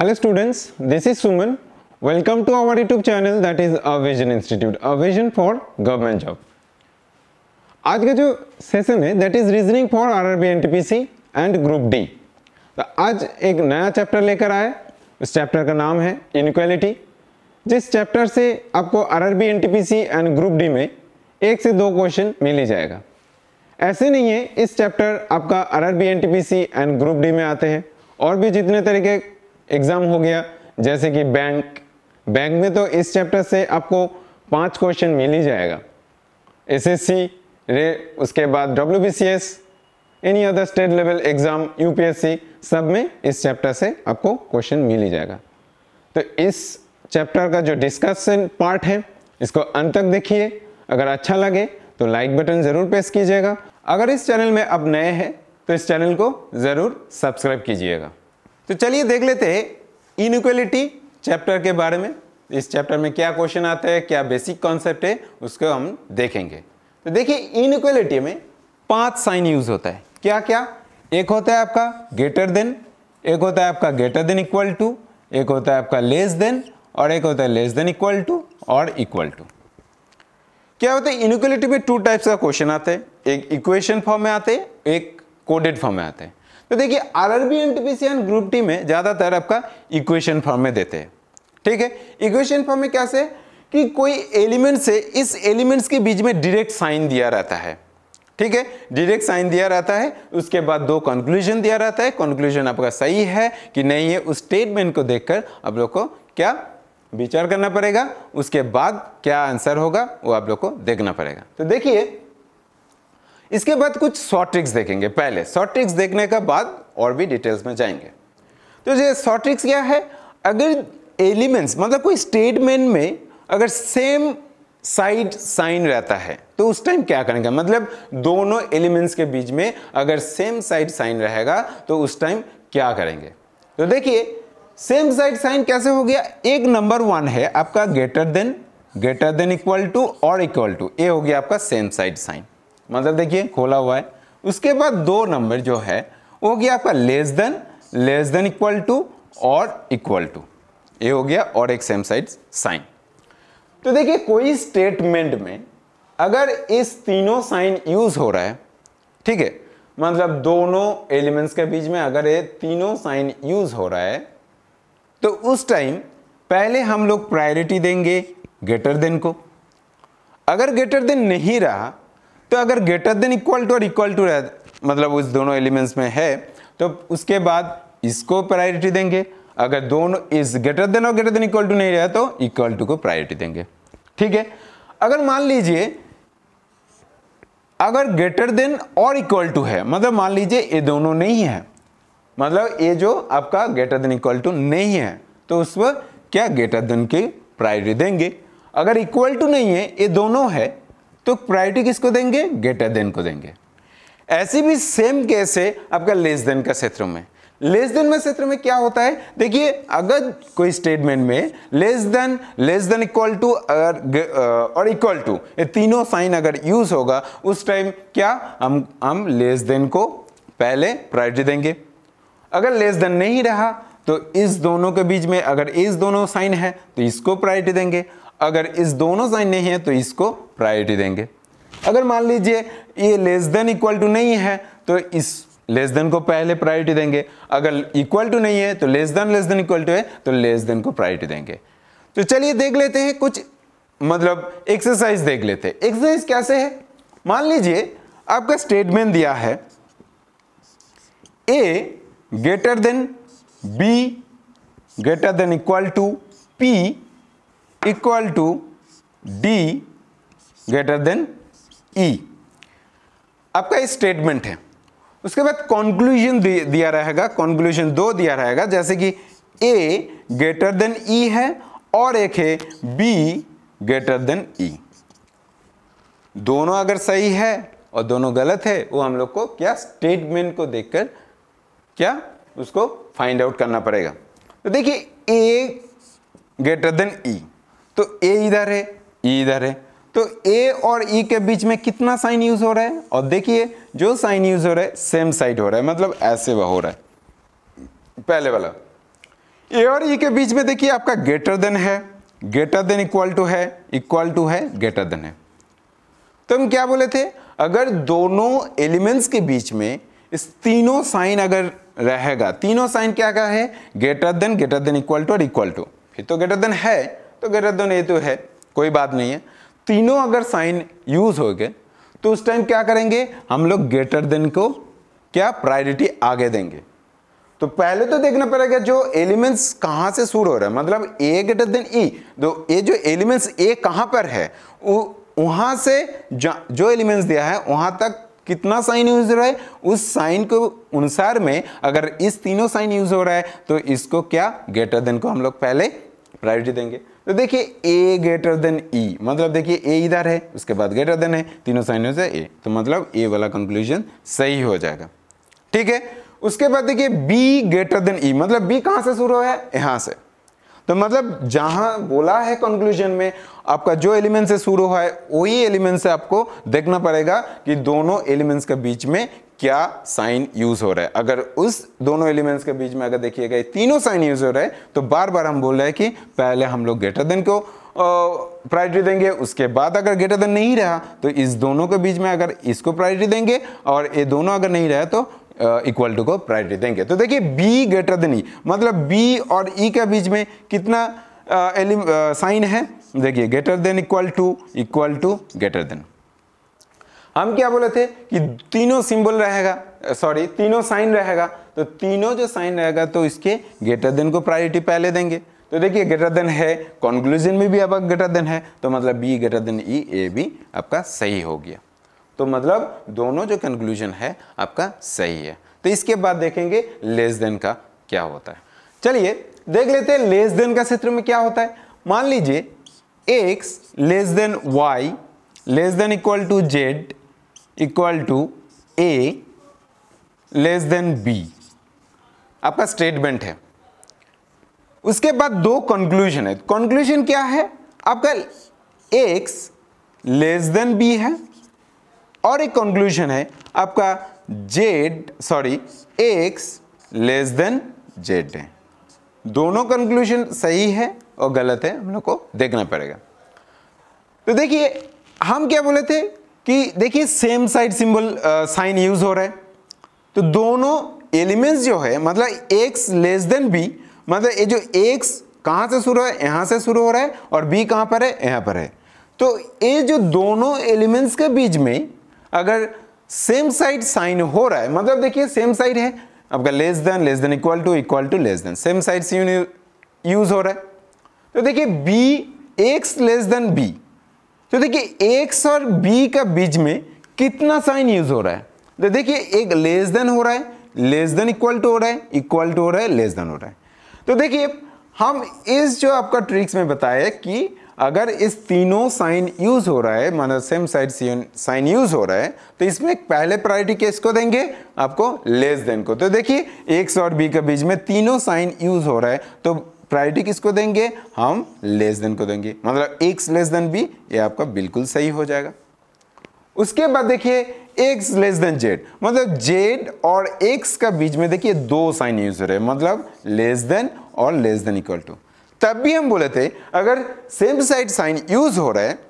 Hello students, this is Suman. Welcome to our YouTube channel, that is A Vision Institute, A Vision for Government Job. आज का जो session है that is reasoning for RRB NTPC and group D. तो आज एक नया chapter लेकर आए, उस चैप्टर का नाम है इनइक्वालिटी, जिस चैप्टर से आपको RRB NTPC and group D में 1 से 2 क्वेश्चन मिल ही जाएगा। ऐसे नहीं है इस चैप्टर आपका RRB NTPC and group D में आते हैं, और भी जितने तरीके एग्जाम हो गया जैसे कि बैंक में तो इस चैप्टर से आपको 5 क्वेश्चन मिल ही जाएगा। SSC, उसके बाद WBCS, any other state level exam, UPSC, सब में इस चैप्टर से आपको क्वेश्चन मिल ही जाएगा। तो इस चैप्टर का जो डिस्कशन पार्ट है इसको अंत तक देखिए। अगर अच्छा लगे तो लाइक बटन ज़रूर प्रेस कीजिएगा। अगर इस चैनल में आप नए हैं तो इस चैनल को ज़रूर सब्सक्राइब कीजिएगा। तो चलिए देख लेते हैं इनइक्वालिटी चैप्टर के बारे में। इस चैप्टर में क्या क्वेश्चन आते हैं, क्या बेसिक कॉन्सेप्ट है, उसको हम देखेंगे। तो देखिए इनइक्वालिटी में 5 साइन यूज होता है। क्या क्या? एक होता है आपका ग्रेटर देन, एक होता है आपका ग्रेटर देन इक्वल टू, एक होता है आपका लेस देन, और एक होता है लेस देन इक्वल टू और इक्वल टू। क्या होता है इनइक्वालिटी में 2 टाइप्स का क्वेश्चन आते हैं, एक इक्वेशन फॉर्म में आते हैं, एक कोडेड फॉर्म में आते हैं। तो देखिए RRB NTPC and group D में ज़्यादातर आपका इक्वेशन फॉर्म में देते हैं। ठीक है, इक्वेशन फॉर्म में कैसे कि कोई एलिमेंट से इस एलिमेंट्स के बीच में डायरेक्ट साइन दिया रहता है। ठीक है, डायरेक्ट साइन दिया रहता है, उसके बाद 2 कंक्लूजन दिया रहता है। कंक्लूजन आपका सही है कि नहीं है, उस स्टेटमेंट को देखकर आप लोग को क्या विचार करना पड़ेगा, उसके बाद क्या आंसर होगा वो आप लोग को देखना पड़ेगा। तो देखिए इसके बाद कुछ शॉर्ट ट्रिक्स देखेंगे। पहले शॉर्ट ट्रिक्स देखने के बाद और भी डिटेल्स में जाएंगे। तो ये शॉर्ट ट्रिक्स क्या है, अगर एलिमेंट्स मतलब कोई स्टेटमेंट में अगर सेम साइड साइन रहता है तो उस टाइम क्या करेंगे, मतलब दोनों एलिमेंट्स के बीच में अगर सेम साइड साइन रहेगा तो उस टाइम क्या करेंगे। तो देखिए सेम साइड साइन कैसे हो गया, एक नंबर 1 है आपका ग्रेटर देन इक्वल टू और इक्वल टू, ये हो गया आपका सेम साइड साइन, मतलब देखिए खोला हुआ है। उसके बाद 2 नंबर जो है वो हो गया आपका लेस देन इक्वल टू और इक्वल टू, ये हो गया और एक सेम साइड साइन। तो देखिए कोई स्टेटमेंट में अगर इस तीनों साइन यूज हो रहा है, ठीक है, मतलब दोनों एलिमेंट्स के बीच में अगर ये तीनों साइन यूज हो रहा है तो उस टाइम पहले हम लोग प्रायोरिटी देंगे ग्रेटर देन को। अगर ग्रेटर देन नहीं रहा तो अगर ग्रेटर देन इक्वल टू और इक्वल टू मतलब उस दोनों एलिमेंट्स में है तो उसके बाद इसको प्रायोरिटी देंगे। अगर दोनों इस ग्रेटर देन और ग्रेटर देन इक्वल टू नहीं रहा तो इक्वल टू को प्रायोरिटी देंगे। ठीक है, अगर मान लीजिए अगर ग्रेटर देन और इक्वल टू है, मतलब मान लीजिए ये दोनों नहीं है, मतलब ये जो आपका ग्रेटर देन इक्वल टू नहीं है तो उस पर क्या ग्रेटर देन की प्रायोरिटी देंगे। अगर इक्वल टू नहीं है, ये दोनों है, तो प्रायोरिटी किसको देंगे, ग्रेटर देन को देंगे। ऐसे भी सेम केस है आपका लेस देन का क्षेत्र में। लेस देन में क्षेत्र में क्या होता है, देखिए अगर कोई स्टेटमेंट में लेस देन इक्वल टू और इक्वल टू ये तीनों साइन अगर यूज होगा उस टाइम क्या हम लेस देन को पहले प्रायोरिटी देंगे। अगर लेस देन नहीं रहा तो इस दोनों के बीच में अगर इस दोनों साइन है तो इसको प्रायोरिटी देंगे। अगर इस दोनों साइन नहीं है तो इसको प्रायोरिटी देंगे। अगर मान लीजिए ये लेस देन इक्वल टू नहीं है तो इस लेस देन को पहले प्रायोरिटी देंगे। अगर इक्वल टू नहीं है तो लेस देन इक्वल टू है तो लेस देन को प्रायोरिटी देंगे। तो चलिए देख लेते हैं कुछ मतलब एक्सरसाइज देख लेते हैं। एक्सरसाइज कैसे है, मान लीजिए आपका स्टेटमेंट दिया है A greater than B greater than equal to P equal to D greater than E, आपका स्टेटमेंट है। उसके बाद कंक्लूजन दिया रहेगा, कंक्लूजन 2 दिया रहेगा, जैसे कि ए ग्रेटर देन ई है और एक है बी ग्रेटर देन ई। दोनों अगर सही है और दोनों गलत है वो हम लोग को क्या स्टेटमेंट को देखकर क्या उसको फाइंड आउट करना पड़ेगा। तो देखिए ए ग्रेटर देन ई तो ए इधर है, ई इधर है, तो ए और ई के बीच में कितना साइन यूज हो रहा है, और देखिए जो साइन यूज हो रहा है सेम साइड हो रहा है, मतलब ऐसे वह हो रहा है पहले वाला। ए और ई के बीच में देखिए आपका ग्रेटर देन है, ग्रेटर देन इक्वल टू है, इक्वल टू है, ग्रेटर देन है। तो हम क्या बोले थे, अगर दोनों एलिमेंट्स के बीच में इस तीनों साइन अगर रहेगा, तीनों साइन क्या क्या है, ग्रेटर देन इक्वल टू और इक्वल टू, फिर तो ग्रेटर देन है, तो ग्रेटर देन ये तो है, कोई बात नहीं है। तीनों अगर साइन यूज हो गए तो उस टाइम क्या करेंगे हम लोग, ग्रेटर देन को क्या प्रायोरिटी आगे देंगे। तो पहले तो देखना पड़ेगा जो एलिमेंट्स कहाँ से शुरू हो रहा है, मतलब ए ग्रेटर देन ई, तो ये जो एलिमेंट्स ए कहाँ पर है, वहाँ से जो एलिमेंट्स दिया है वहाँ तक कितना साइन यूज हो रहा है, उस साइन के अनुसार में अगर इस तीनों साइन यूज हो रहा है तो इसको क्या, ग्रेटर देन को हम लोग पहले प्रायोरिटी देंगे। तो देखिए ए ग्रेटर देन ई मतलब देखिए ए इधर है, उसके बाद ग्रेटर देन है, तीनों साइन यूज है ए, तो मतलब ए वाला कंक्लूजन सही हो जाएगा, ठीक है। उसके बाद देखिए बी ग्रेटर देन ई मतलब बी कहाँ से शुरू हुआ है, यहाँ से, तो मतलब जहां बोला है कंक्लूजन में आपका जो एलिमेंट से शुरू हुआ है वही एलिमेंट से आपको देखना पड़ेगा कि दोनों एलिमेंट्स के बीच में क्या साइन यूज हो रहा है। अगर उस दोनों एलिमेंट्स के बीच में अगर देखिएगा तीनों साइन यूज हो रहा है तो बार बार हम बोल रहे हैं कि पहले हम लोग ग्रेटर देन को प्रायोरिटी देंगे, उसके बाद अगर ग्रेटर देन नहीं रहा तो इस दोनों के बीच में अगर इसको प्रायोरिटी देंगे, और ये दोनों अगर नहीं रहा तो इक्वल टू को प्रायोरिटी देंगे। तो देखिए बी ग्रेटर देन ई मतलब बी और ई के बीच में कितना साइन है, देखिए greater than equal to greater than. हम क्या बोले थे कि तीनों सिंबल रहेगा, सॉरी तीनों साइन रहेगा, तो तीनों जो साइन रहेगा तो इसके ग्रेटर देन को प्रायोरिटी पहले देंगे। तो देखिए ग्रेटर देन है, कंक्लूजन में भी अब ग्रेटर देन है, तो मतलब B greater than E, A भी आपका सही हो गया। तो मतलब दोनों जो कंक्लूजन है आपका सही है। तो इसके बाद देखेंगे लेस देन का क्या होता है। चलिए देख लेते हैं लेस देन का क्षेत्र में क्या होता है। मान लीजिए X less than Y less than equal to Z equal to A less than B आपका स्टेटमेंट है, उसके बाद दो कंक्लूजन है। कंक्लूजन क्या है आपका, एक्स लेस देन बी है, और एक कंक्लूजन है आपका Z, sorry X less than Z है। दोनों कंक्लूजन सही है और गलत है, हम लोग को देखना पड़ेगा। तो देखिए हम क्या बोले थे कि देखिए same side symbol sign use हो रहा है, तो दोनों एलिमेंट्स जो है मतलब एक्स लेस देन बी, मतलब ये जो एक्स कहाँ से शुरू है, यहाँ से शुरू हो रहा है, और बी कहाँ पर है, यहाँ पर है। तो ये जो दोनों एलिमेंट्स के बीच में अगर सेम साइड साइन हो रहा है, मतलब देखिए सेम साइड है आपका less than equal to less than, same side sign use हो रहा है। तो देखिए B X less than B, तो देखिए एक्स और बी का बीच में कितना साइन यूज हो रहा है, तो देखिए एक लेस देन हो रहा है, लेस देन इक्वल टू हो रहा है, इक्वल टू हो रहा है, लेस देन हो रहा है। तो देखिए हम इस जो आपका ट्रिक्स में बताया कि अगर इस तीनों साइन यूज हो रहा है, माना सेम साइड साइन यूज हो रहा है, तो इसमें पहले प्रायोरिटी किसको देंगे आपको, लेस देन को। तो देखिए एक्स और बी के बीच में तीनों साइन यूज हो रहा है, तो प्रायोरिटी किसको देंगे, हम लेस देन को देंगे, मतलब एक्स लेस देन बी, ये आपका बिल्कुल सही हो जाएगा। उसके बाद देखिए एक्स लेस देन जेड, मतलब जेड और एक्स का बीच में देखिए दो साइन यूज हो रहे हैं, मतलब लेस देन और लेस देन इक्वल टू। तब भी हम बोले थे अगर सेम साइड साइन यूज हो रहा है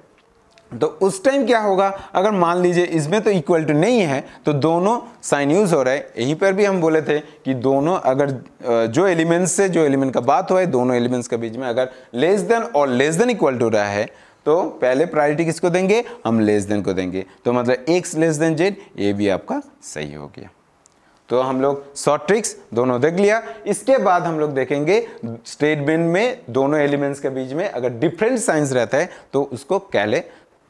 तो उस टाइम क्या होगा, अगर मान लीजिए इसमें तो इक्वल टू नहीं है तो दोनों साइन यूज हो रहा है। यहीं पर भी हम बोले थे कि दोनों अगर जो एलिमेंट्स से जो एलिमेंट का बात हो है, दोनों एलिमेंट्स के बीच में अगर लेस देन और लेस देन इक्वल टू रहा है तो पहले प्रायोरिटी किसको देंगे, हम लेस देन को देंगे। तो मतलब एक्स लेस देन जेड, ये भी आपका सही हो गया। तो हम लोग शॉर्ट ट्रिक्स दोनों देख लिया। इसके बाद हम लोग देखेंगे स्टेटमेंट में दोनों एलिमेंट्स के बीच में अगर डिफरेंट साइंस रहता है तो उसको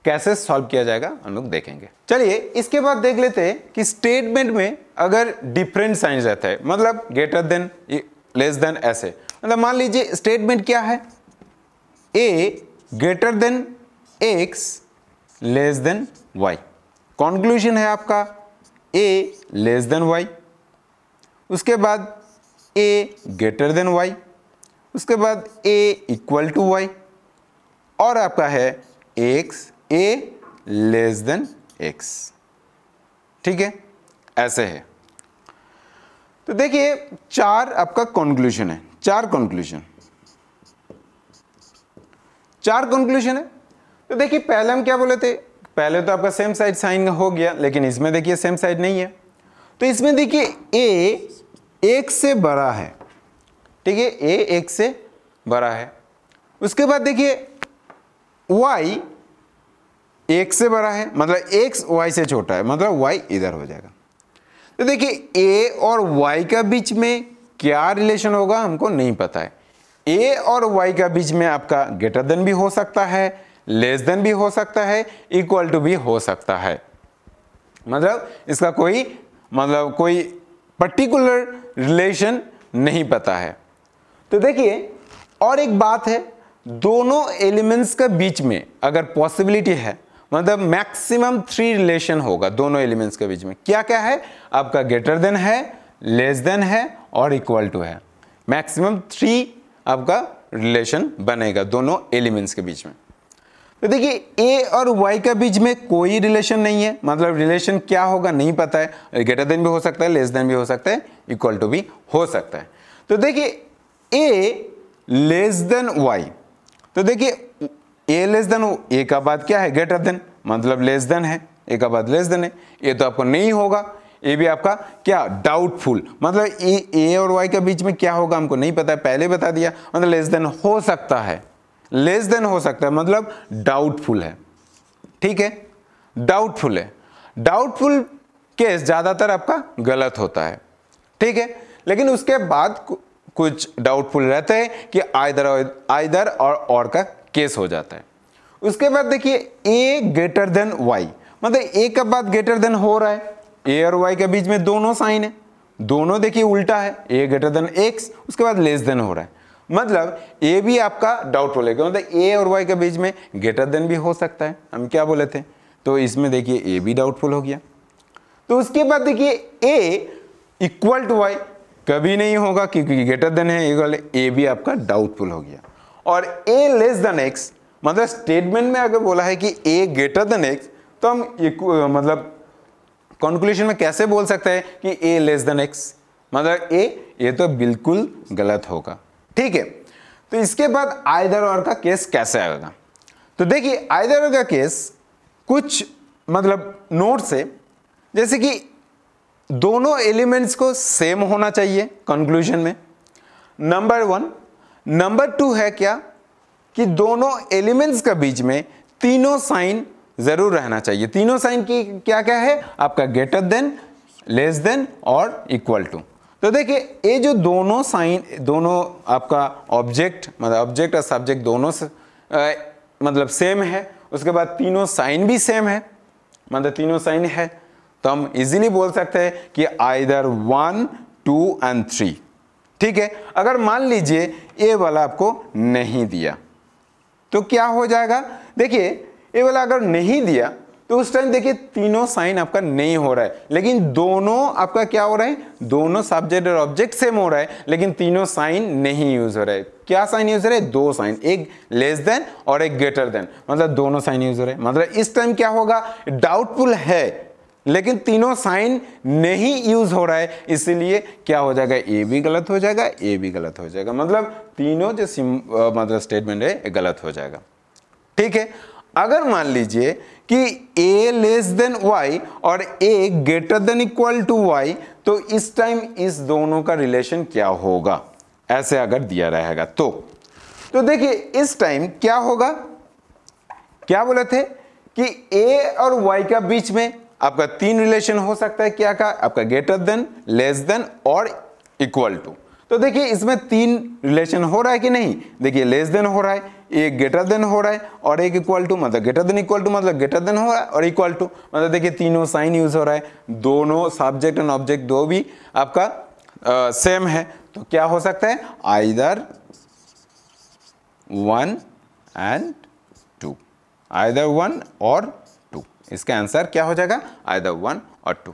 कैसे सॉल्व किया जाएगा, हम लोग देखेंगे। चलिए इसके बाद देख लेते हैं कि स्टेटमेंट में अगर डिफरेंट साइंस रहता है, मतलब ग्रेटर देन लेस देन, ऐसे मतलब मान लीजिए स्टेटमेंट क्या है, A greater than X less than Y, conclusion है आपका ए लेस देन वाई, उसके बाद a ग्रेटर देन y, उसके बाद a इक्वल टू y, और आपका है x a less than x, ठीक है, ऐसे है। तो देखिए चार आपका कंक्लूजन है, चार कंक्लूजन है। तो देखिए पहले हम क्या बोले थे, पहले तो आपका सेम साइड साइन हो गया, लेकिन इसमें देखिए सेम साइड नहीं है। तो इसमें देखिए ए एक से बड़ा है, ठीक है, ए एक से बड़ा है। उसके बाद देखिए वाई एक से बड़ा है, मतलब एक्स वाई से छोटा है, मतलब वाई इधर हो जाएगा। तो देखिए ए और वाई का बीच में क्या रिलेशन होगा हमको नहीं पता है। ए और वाई का बीच में आपका ग्रेटर देन भी हो सकता है, लेस देन भी हो सकता है, इक्वल टू भी हो सकता है। मतलब इसका कोई कोई पर्टिकुलर रिलेशन नहीं पता है। तो देखिए और एक बात है, दोनों एलिमेंट्स के बीच में अगर पॉसिबिलिटी है, मतलब मैक्सिमम 3 रिलेशन होगा दोनों एलिमेंट्स के बीच में। क्या क्या है आपका? ग्रेटर देन है, लेस देन है और इक्वल टू है। मैक्सिमम 3 आपका रिलेशन बनेगा दोनों एलिमेंट्स के बीच में। तो देखिए ए और वाई के बीच में कोई रिलेशन नहीं है, मतलब रिलेशन क्या होगा नहीं पता है। ग्रेटर देन भी हो सकता है, लेस देन भी हो सकता है, इक्वल टू भी हो सकता है। तो देखिए ए लेस देन वाई, तो देखिए ए लेस देन, ए का बाद क्या है ग्रेटर देन, मतलब लेस देन है, ए का बाद लेस देन है। ए तो आपको नहीं होगा, ए भी आपका क्या डाउटफुल, मतलब ए और वाई के बीच में क्या होगा हमको नहीं पता है, पहले बता दिया। मतलब लेस देन हो सकता है, लेस देन हो सकता है, मतलब डाउटफुल है, ठीक है, डाउटफुल है। डाउटफुल केस ज़्यादातर आपका गलत होता है, ठीक है, लेकिन उसके बाद कुछ डाउटफुल रहता है कि आइदर और का केस हो जाता है। उसके बाद देखिए ए ग्रेटर देन वाई, मतलब ए का बाद ग्रेटर देन हो रहा है, ए और वाई के बीच में दोनों साइन है, दोनों देखिए उल्टा है, ए ग्रेटर देन एक्स, उसके बाद लेस देन हो रहा है, मतलब ए भी आपका डाउटफुल है। मतलब ए और वाई के बीच में ग्रेटर देन भी हो सकता है, हम क्या बोले थे, तो इसमें देखिए ए भी डाउटफुल हो गया। तो उसके बाद देखिए ए इक्वल टू वाई कभी नहीं होगा क्योंकि ग्रेटर देन है, इक्वल, ए भी आपका डाउटफुल हो गया। और ए लेस देन एक्स, मतलब स्टेटमेंट में अगर बोला है कि ए ग्रेटर देन एक्स, तो हम मतलब कंक्लूजन में कैसे बोल सकते हैं कि ए लेस देन एक्स, मतलब ए तो बिल्कुल गलत होगा, ठीक है। तो इसके बाद आइदर और का केस कैसे आएगा? तो देखिए आइदर और का केस कुछ मतलब नोट से, जैसे कि दोनों एलिमेंट्स को सेम होना चाहिए कंक्लूजन में, नंबर 1। नंबर 2 है क्या कि दोनों एलिमेंट्स के बीच में तीनों साइन जरूर रहना चाहिए। तीनों साइन की क्या क्या है आपका? ग्रेटर देन, लेस देन और इक्वल टू। तो देखिए ये जो दोनों साइन, दोनों आपका ऑब्जेक्ट, मतलब ऑब्जेक्ट और सब्जेक्ट दोनों मतलब सेम है, उसके बाद तीनों साइन भी सेम है, मतलब तीनों साइन है, तो हम इजीली बोल सकते हैं कि आइदर 1, 2 एंड 3, ठीक है। अगर मान लीजिए ये वाला आपको नहीं दिया तो क्या हो जाएगा? देखिए ये वाला अगर नहीं दिया तो उस टाइम देखिए तीनों साइन आपका नहीं हो रहा है, लेकिन दोनों आपका क्या हो रहा है, दोनों सब्जेक्ट और ऑब्जेक्ट सेम हो रहा है, लेकिन तीनों साइन नहीं यूज हो रहा है। क्या साइन यूज हो रहा है? 2 साइन, एक लेस देन और एक ग्रेटर देन, मतलब दोनों साइन यूज हो रहे हैं। मतलब इस टाइम क्या होगा, डाउटफुल है लेकिन तीनों साइन नहीं यूज हो रहा है, इसीलिए क्या हो जाएगा, ए भी गलत हो जाएगा, ए भी गलत हो जाएगा, मतलब तीनों जो मतलब स्टेटमेंट है गलत हो जाएगा, ठीक है। अगर मान लीजिए कि ए लेस देन वाई और A greater than equal to Y, तो इस टाइम इस दोनों का रिलेशन क्या होगा, ऐसे अगर दिया रहेगा तो देखिए इस टाइम क्या होगा, क्या बोले थे कि ए और वाई के बीच में आपका 3 रिलेशन हो सकता है। क्या आपका? ग्रेटर देन, लेस देन और इक्वल टू। तो देखिए इसमें 3 रिलेशन हो रहा है कि नहीं? देखिए लेस देन हो रहा है, एक ग्रेटर देन हो रहा है और एक इक्वल टू, मतलब ग्रेटर देन इक्वल टू, मतलब ग्रेटर देन हो रहा है, और इक्वल टू मतलब देखिए तीनों साइन यूज हो रहा है, दोनों सब्जेक्ट एंड ऑब्जेक्ट दो भी आपका सेम है। तो क्या हो सकता है? आइदर 1 एंड 2, आइदर 1 और 2। इसका आंसर क्या हो जाएगा? आइदर 1 और 2।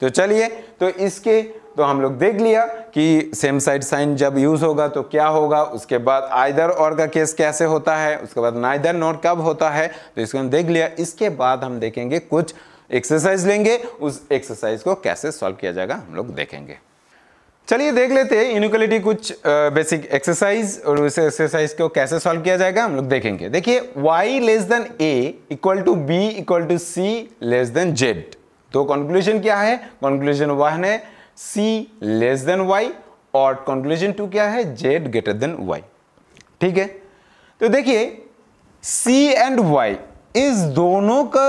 तो चलिए, तो इसके तो हम लोग देख लिया कि सेम साइड साइन जब यूज होगा तो क्या होगा, उसके बाद आइदर और का केस कैसे होता है, उसके बाद नाइदर नॉट कब होता है, तो इसको हम देख लिया। इसके बाद हम देखेंगे कुछ एक्सरसाइज लेंगे, उस एक्सरसाइज को कैसे सॉल्व किया जाएगा हम लोग देखेंगे। चलिए देख लेते हैं इनइक्वालिटी कुछ बेसिक एक्सरसाइज और उस एक्सरसाइज को कैसे सॉल्व किया जाएगा हम लोग देखेंगे। देखिए y less than a equal to b equal to c less than z, तो कंक्लूजन क्या है? कंक्लूजन वन है c लेस देन y और कंक्लूजन टू क्या है? z greater than y। ठीक है, तो देखिए c एंड y इस दोनों का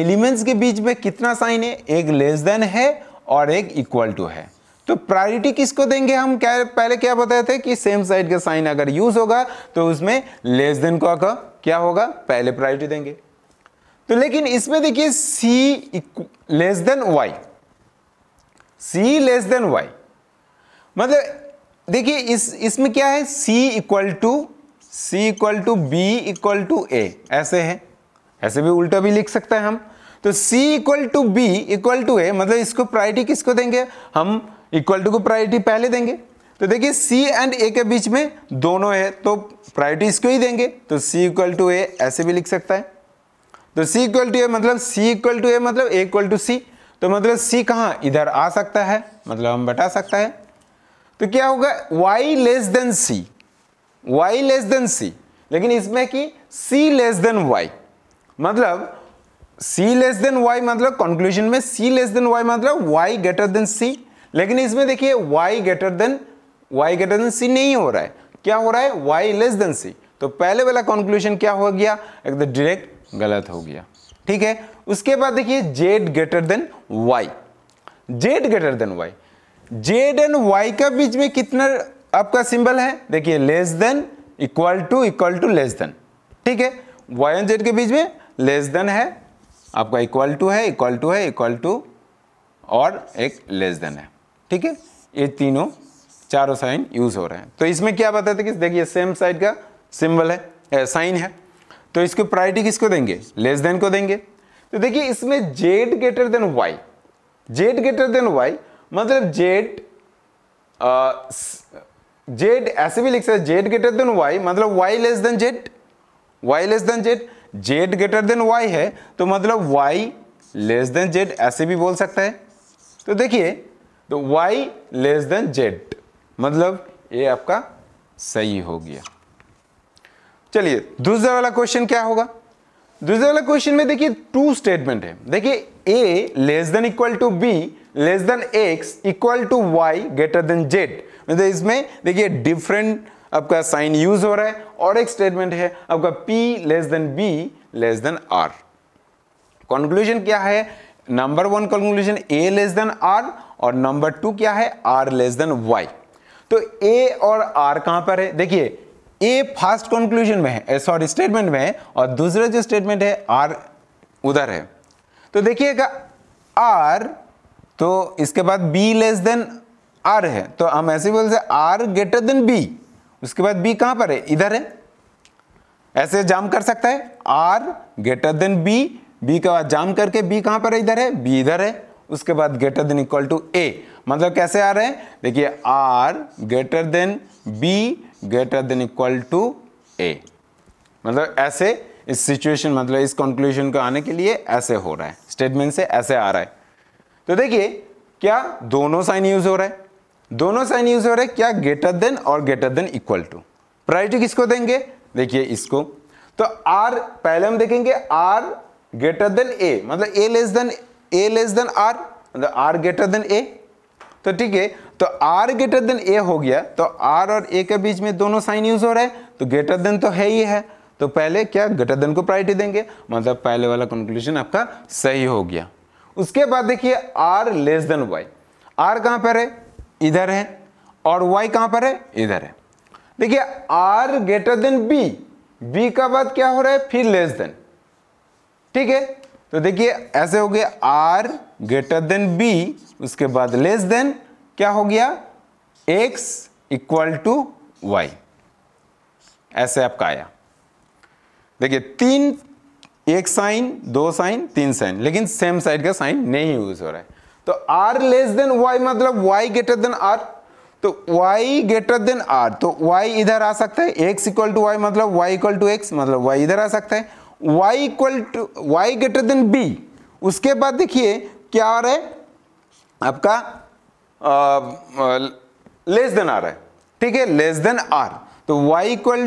एलिमेंट्स के बीच में कितना साइन है? एक लेस देन है और एक इक्वल टू है। तो प्रायोरिटी किसको देंगे हम? क्या पहले क्या बताए थे कि सेम साइड का साइन अगर यूज होगा तो उसमें लेस देन का क्या होगा? पहले प्रायोरिटी देंगे। तो लेकिन इसमें देखिए c लेस देन y मतलब देखिए इसमें क्या है? c equal to b equal to a ऐसे है, ऐसे भी उल्टा भी लिख सकते हैं हम। तो c equal to b equal to a मतलब इसको प्रायोरिटी किसको देंगे हम? इक्वल टू को प्रायोरिटी पहले देंगे। तो देखिए c एंड a के बीच में दोनों है तो प्रायोरिटी इसको ही देंगे। तो c इक्वल टू a ऐसे भी लिख सकता है। तो c इक्वल टू a मतलब a इक्वल टू c, तो मतलब c कहाँ? इधर आ सकता है, मतलब हम बता सकता है। तो क्या होगा? y लेस देन c लेकिन इसमें कि c लेस देन y मतलब कंक्लूजन में c लेस देन y मतलब y ग्रेटर देन c, लेकिन इसमें देखिए y ग्रेटर देन c नहीं हो रहा है, क्या हो रहा है? y less than c। तो पहले वाला कंक्लूजन क्या हो गया? एकदम डायरेक्ट गलत हो गया। ठीक है, उसके बाद देखिए z greater than y z and y के बीच में कितना आपका सिंबल है? देखिए less than equal to less than. ठीक है, y एंड z के बीच में लेस देन है आपका, इक्वल टू और एक लेस देन है। ठीक है, ये तीनों चारों साइन यूज हो रहे हैं। तो इसमें क्या बताते कि देखिए सेम साइड का सिंबल है, साइन है, तो इसको प्रायोरिटी किसको देंगे? लेस देन को देंगे। तो देखिए इसमें z ग्रेटर देन y मतलब z ऐसे भी लिख सकते हैं, z ग्रेटर देन y मतलब y less than z z greater than y है तो मतलब y लेस देन z ऐसे भी बोल सकता है। तो देखिए तो y लेस देन z मतलब ये आपका सही हो गया। चलिए दूसरा वाला क्वेश्चन क्या होगा? दूसरा वाला क्वेश्चन में देखिए टू स्टेटमेंट है। देखिए a less than equal to b less than x equal to y greater than z मतलब इसमें देखिए डिफरेंट आपका साइन यूज हो रहा है, और एक स्टेटमेंट है आपका p less than b less than r। Conclusion क्या है? Number one conclusion a less than r और नंबर टू क्या है? r less than y। तो a और r कहां पर है? देखिए a फर्स्ट कंक्लूजन में है, सॉरी स्टेटमेंट में है, और दूसरा जो स्टेटमेंट है r उधर है। तो देखिएगा r तो इसके बाद b लेस देन r है तो हम ऐसे बोलते हैं r ग्रेटर देन b, उसके बाद b कहां पर है? इधर है, ऐसे जाम कर सकता है r greater than b, b के बाद जाम करके b कहां पर है? इधर है, b इधर है, उसके बाद greater than equal to a मतलब कैसे आ रहे हैं? देखिए r greater than b greater than equal to a मतलब ऐसे इस सिचुएशन मतलब इस कंक्लूजन को आने के लिए ऐसे हो रहा है, स्टेटमेंट से ऐसे आ रहा है। तो देखिए क्या दोनों साइन यूज हो रहा है? दोनों साइन यूज हो रहे हैं, क्या? ग्रेटर देन और greater than equal to. Priority किसको देंगे? देखिए इसको। तो r पहले हम देखेंगे r ग्रेटर देन a मतलब a लेस देन r मतलब r ग्रेटर देन a। तो ठीक है, तो r ग्रेटर देन a हो गया तो r और a के बीच में दोनों साइन यूज हो रहे हैं तो ग्रेटर देन तो है ही है, तो पहले क्या? ग्रेटर देन को प्रायोरिटी देंगे मतलब पहले वाला कंक्लूजन आपका सही हो गया। उसके बाद देखिए r less than y, r कहां पर है? इधर है, और y कहां पर है? इधर है। देखिए r greater than b, b का बाद क्या हो रहा है? फिर लेस देन। ठीक है, तो देखिए ऐसे हो गया r ग्रेटर देन b उसके बाद लेस देन क्या हो गया? x इक्वल टू y ऐसे आपका आया। देखिए तीन, एक साइन, दो साइन, तीन साइन, लेकिन सेम साइड का साइन नहीं यूज हो रहा है। तो r लेस देन y मतलब y ग्रेटर देन r तो y ग्रेटर देन r तो y इधर आ सकता है, x इक्वल टू y मतलब y इक्वल टू x मतलब y इधर आ सकता है, y ग्रेटर देन b उसके बाद देखिए क्या आ रहा है आपका लेस देन आर है, ठीक है, लेस देन आर, तो y equal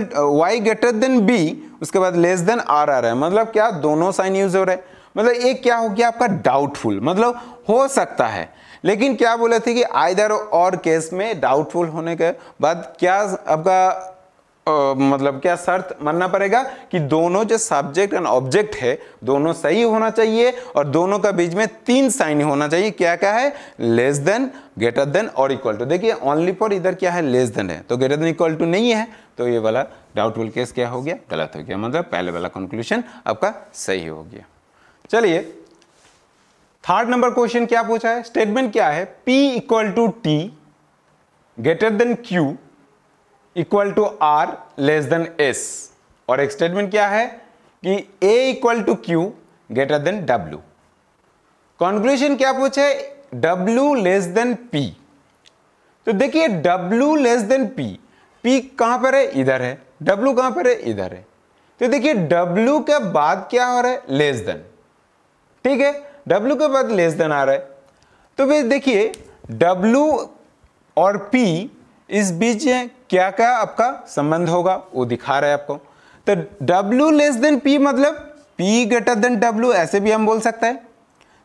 y greater than b, उसके बाद लेस देन r आ रहा है, मतलब क्या दोनों साइन यूज हो रहे हैं, मतलब ये क्या हो गया आपका डाउटफुल, मतलब हो सकता है, लेकिन क्या बोले थे कि आइदर और केस में डाउटफुल होने के बाद क्या आपका मतलब क्या शर्त मानना पड़ेगा कि दोनों जो सब्जेक्ट एंड ऑब्जेक्ट है दोनों सही होना चाहिए और दोनों का बीच में तीन साइन होना चाहिए, क्या क्या है, लेस देन, ग्रेटर देन और इक्वल टू। देखिए ओनली फॉर इधर क्या है लेस देन है, तो ग्रेटर देन इक्वल टू नहीं है, तो ये वाला डाउटफुल केस क्या हो गया, गलत हो गया, मतलब पहले वाला कंक्लूजन आपका सही हो गया। चलिए थर्ड नंबर क्वेश्चन क्या पूछा है, स्टेटमेंट क्या है, P equal to T greater than Q equal to R less than S, और एक स्टेटमेंट क्या है कि A equal to Q greater than W. Conclusion क्या पूछे, डब्ल्यू लेस देन पी, तो देखिए W less than P, P कहां पर है इधर है, डब्ल्यू कहां पर है इधर है, तो देखिए डब्ल्यू के बाद क्या हो रहा है लेस देन, ठीक है, डब्ल्यू के बाद लेस देन आ रहा है, तो फिर देखिए डब्ल्यू और पी इस बीच क्या क्या आपका संबंध होगा वो दिखा रहा है आपको, तो W लेस देन P मतलब P ग्रेटर देन W ऐसे भी हम बोल सकते हैं,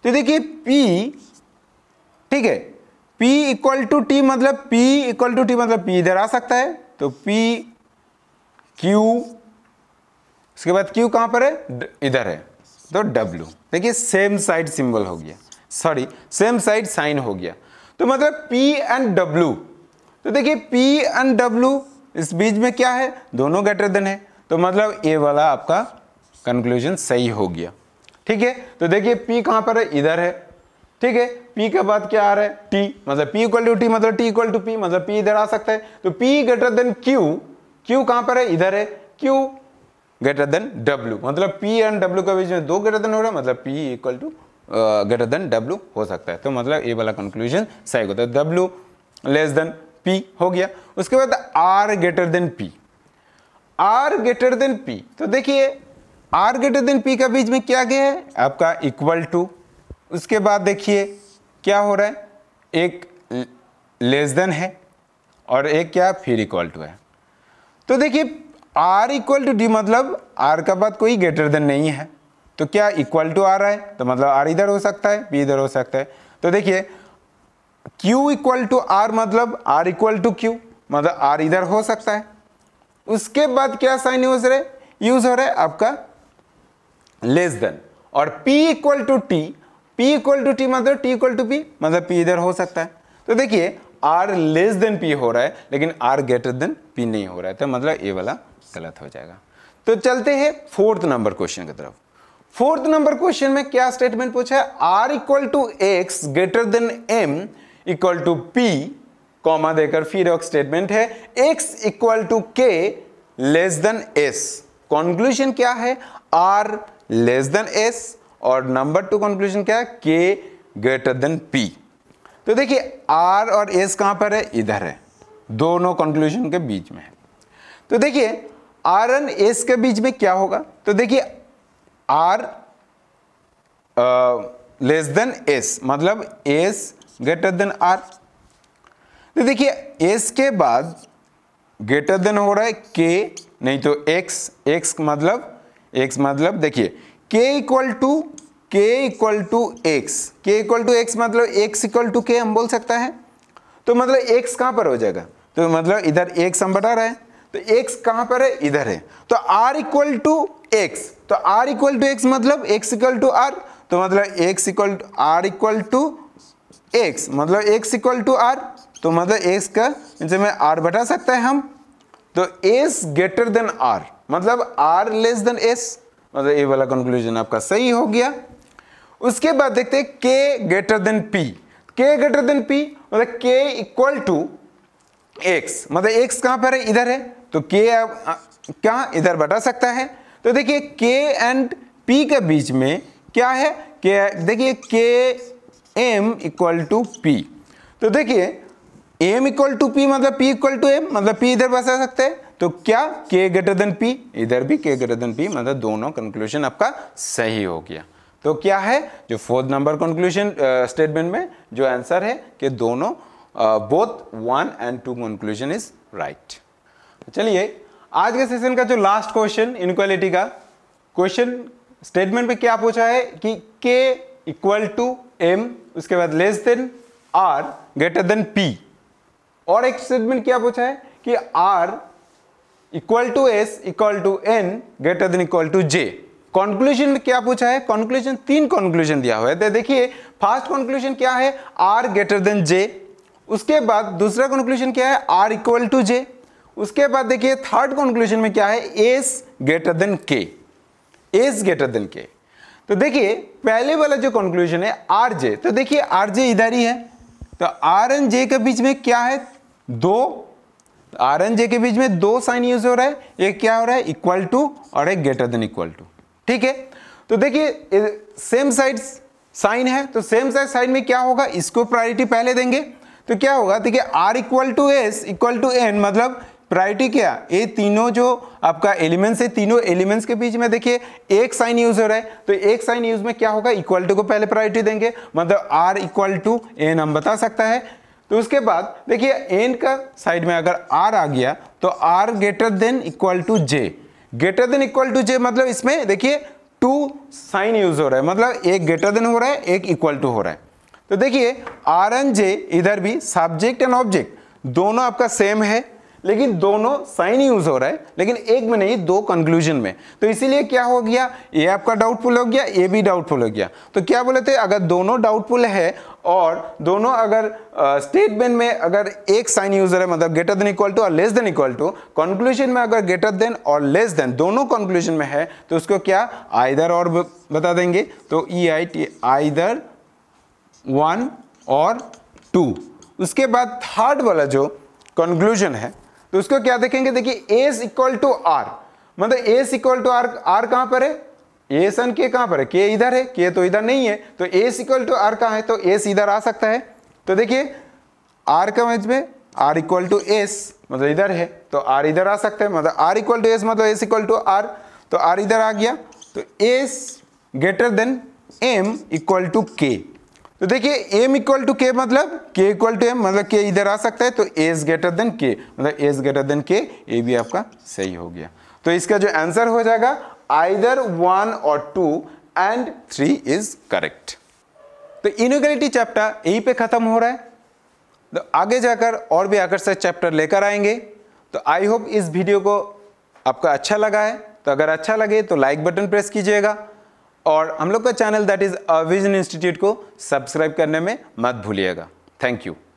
तो देखिए P, ठीक है, P इक्वल टू T मतलब P इक्वल टू T मतलब P इधर आ सकता है, तो P Q, उसके बाद Q कहाँ पर है इधर है, तो W, देखिए सेम साइड सिंबल हो गया, सॉरी सेम साइड साइन हो गया, तो मतलब P एंड W, तो देखिए P एंड W इस बीच में क्या है दोनों ग्रेटर देन है, तो मतलब ये वाला आपका कंक्लूजन सही हो गया, ठीक है, तो देखिए P कहाँ पर है इधर है, ठीक है, P के बाद क्या आ रहा है T, मतलब P इक्वल टू T मतलब T इक्वल टू P मतलब P इधर आ सकता है, तो P greater than Q, Q कहाँ पर है इधर है, Q ग्रेटर देन W मतलब P एंड W के बीच में दो ग्रेटर देन हो रहा है, मतलब P equal to greater than W हो सकता है, तो मतलब ये वाला कंक्लूजन सही होता है, W लेस देन P हो गया। उसके बाद R greater than P, R greater than P, तो देखिए R ग्रेटर देन P का बीच में क्या गया है आपका इक्वल टू, उसके बाद देखिए क्या हो रहा है एक लेस देन है और एक क्या फिर इक्वल टू है, तो देखिए R इक्वल टू D मतलब R का बाद कोई ग्रेटर देन नहीं है, तो क्या इक्वल टू आ रहा है, तो मतलब R इधर हो सकता है P इधर हो सकता है, तो देखिए Q इक्वल टू आर मतलब R इक्वल टू क्यू मतलब R इधर हो सकता है, उसके बाद क्या साइन यूज हो रहा है आपका लेस देन, और P equal to T, P equal to T मतलब T इक्वल टू P मतलब P इधर हो सकता है, तो देखिए R लेस देन P हो रहा है लेकिन R ग्रेटर देन P नहीं हो रहा है, तो मतलब ये वाला गलत हो जाएगा। तो चलते हैं फोर्थ नंबर क्वेश्चन की तरफ। फोर्थ नंबर क्वेश्चन में क्या स्टेटमेंट पूछा है, R equal to X greater than M equal to P, comma देकर फिर एक स्टेटमेंट है X equal to K less than S। Conclusion क्या है R लेस देन S, और नंबर टू कंक्लूजन क्या है K ग्रेटर देन P। तो देखिए R और S कहाँ पर है इधर है, दोनों कंक्लूजन के बीच में है, तो देखिए R एंड S के बीच में क्या होगा, तो देखिए R लेस देन S मतलब S ग्रेटर देन R, तो देखिए S के बाद ग्रेटर देन हो रहा है K नहीं तो X, X मतलब देखिए K equal to X, K equal to X मतलब X इक्वल टू K हम बोल सकता है, तो मतलब X कहाँ पर हो जाएगा, तो मतलब इधर X हम बता रहे हैं, तो X कहाँ पर है इधर है, तो R इक्वल टू X, तो R इक्वल टू X मतलब X इक्वल टू R, तो मतलब X equal to R equal to X मतलब X इक्वल टू R, तो मतलब X का इनसे में R बटा सकते हैं हम, तो S ग्रेटर देन R मतलब R लेस देन S, मतलब ये वाला कंक्लूजन आपका सही हो गया। उसके बाद देखते हैं K greater than P, K greater than P मतलब K इक्वल टू X मतलब X कहाँ पर है इधर है, तो K क्या इधर बटा सकता है, तो देखिए K एंड P के बीच में क्या है K, देखिए M इक्वल टू P, तो देखिए M इक्वल टू P मतलब P इक्वल टू M मतलब P इधर बसा सकते हैं, तो क्या K ग्रेटर देन P, इधर भी K ग्रेटर देन P मतलब दोनों कंक्लूजन आपका सही हो गया। तो क्या है जो फोर्थ नंबर कंक्लूजन स्टेटमेंट में जो आंसर है कि दोनों both 1 and 2 conclusion is right. चलिए आज के सेशन का जो लास्ट क्वेश्चन इनक्वालिटी का क्वेश्चन स्टेटमेंट पे क्या पूछा है कि K इक्वल टू M उसके बाद less than R greater than P और एक स्टेटमेंट क्या पूछा है कि R equal to S equal to N greater than equal to J। Conclusion क्या पूछा है? कंक्लूजन 3 कंक्लूजन दिया हुआ है। देखिए फर्स्ट कंक्लूजन क्या है R ग्रेटर देन J, उसके बाद दूसरा कंक्लूजन क्या है R इक्वल टू J, उसके बाद देखिए थर्ड कंक्लूजन में क्या है S greater than K, S greater than K। तो देखिए पहले वाला जो कंक्लूजन है RJ, तो देखिए RJ इधर ही है तो RNJ के बीच में क्या है 2, RNJ के बीच में 2 साइन यूज हो रहा है, एक क्या हो रहा है इक्वल टू और एक ग्रेटर देन इक्वल टू, ठीक है। तो देखिए सेम साइड साइन है तो सेम साइड साइन में क्या होगा इसको प्रायोरिटी पहले देंगे तो क्या होगा देखिए R equal to S equal to N मतलब प्रायोरिटी क्या ये तीनों जो आपका एलिमेंट्स है तीनों एलिमेंट्स के बीच में देखिए एक साइन यूज हो रहा है तो एक साइन यूज में क्या होगा इक्वल टू को पहले प्रायोरिटी देंगे मतलब R इक्वल टू N हम बता सकता है। तो उसके बाद देखिए N का साइड में अगर R आ गया तो R greater than equal to J, greater than equal to J मतलब इसमें देखिए 2 साइन यूज हो रहा है मतलब एक ग्रेटर देन हो रहा है एक इक्वल टू हो रहा है। तो देखिए RNJ इधर भी सब्जेक्ट एंड ऑब्जेक्ट दोनों आपका सेम है लेकिन दोनों साइन यूज हो रहा है लेकिन एक में नहीं 2 कंक्लूजन में, तो इसीलिए क्या हो गया ये आपका डाउटफुल हो गया ये भी डाउटफुल हो गया। तो क्या बोले थे अगर दोनों डाउटफुल है और दोनों अगर स्टेटमेंट में अगर एक साइन यूज हो रहा है मतलब ग्रेटर देन इक्वल टू और less than equal to, conclusion में अगर ग्रेटर देन और लेस देन दोनों कंक्लूजन में है तो उसको क्या आइदर और बता देंगे तो EIT आइदर 1 और 2। उसके बाद थर्ड वाला जो कंक्लूजन है तो उसको क्या देखेंगे देखिए S इक्वल टू R मतलब S equal to R, R कहाँ पर है S एंड K कहाँ पर है K इधर है K तो इधर नहीं है तो S इक्वल टू R कहाँ है तो S इधर आ सकता है। तो देखिए R का मच में R इक्वल टू S मतलब इधर है तो R इधर आ सकता है मतलब R इक्वल टू S मतलब S इक्वल टू R तो R इधर आ गया तो S greater than M equal to K। तो देखिए M इक्वल टू K मतलब K इक्वल टू M मतलब K इधर आ सकता है तो S ग्रेटर देन K मतलब S ग्रेटर देन K ये भी आपका सही हो गया। तो इसका जो आंसर हो जाएगा आइदर 1 और 2 एंड 3 इज करेक्ट। तो इनक्वालिटी चैप्टर यहीं पे ख़त्म हो रहा है तो आगे जाकर और भी आकर्षक चैप्टर लेकर आएंगे। तो आई होप इस वीडियो को आपका अच्छा लगा है तो अगर अच्छा लगे तो लाइक बटन प्रेस कीजिएगा और हम लोग का channel that is A Vision Institute को सब्सक्राइब करने में मत भूलिएगा। Thank you.